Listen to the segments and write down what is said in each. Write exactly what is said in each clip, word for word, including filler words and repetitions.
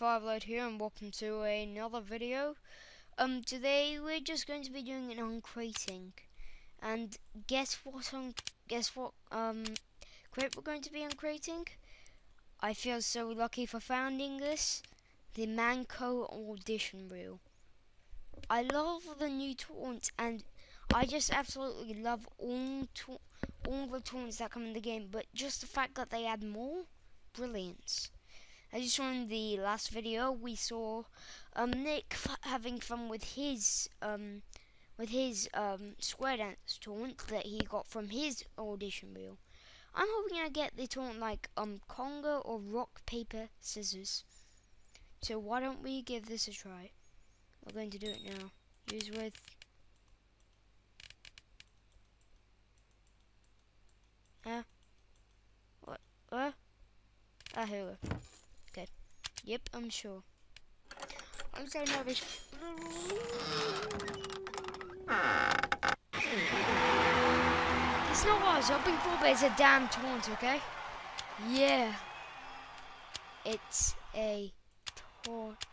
FiveLight here, and welcome to another video. Um, today we're just going to be doing an uncrating, and guess what? Un guess what? Um, crate we're going to be uncrating. I feel so lucky for finding this, the Manco audition reel. I love the new taunts, and I just absolutely love all ta all the taunts that come in the game. But just the fact that they add more, brilliance. As you saw in the last video, we saw um, Nick f having fun with his um, with his um, square dance taunt that he got from his audition reel. I'm hoping I get the taunt like um, Conga or rock paper scissors. So why don't we give this a try? We're going to do it now. Use with. Ah. Uh, what? Uh? Ah, here we go. Okay. Yep, I'm sure. I'm so nervous. It's not what I was hoping for, but it's a damn taunt, okay? Yeah. It's a taunt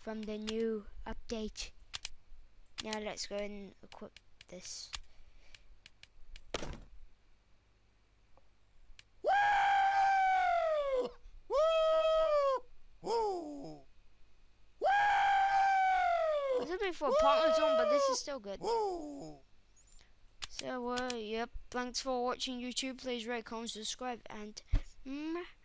from the new update. Now let's go and equip this. For apartments on, but this is still good. Woo! So, uh, yep. Thanks for watching YouTube. Please rate, comment, subscribe, and. Mm.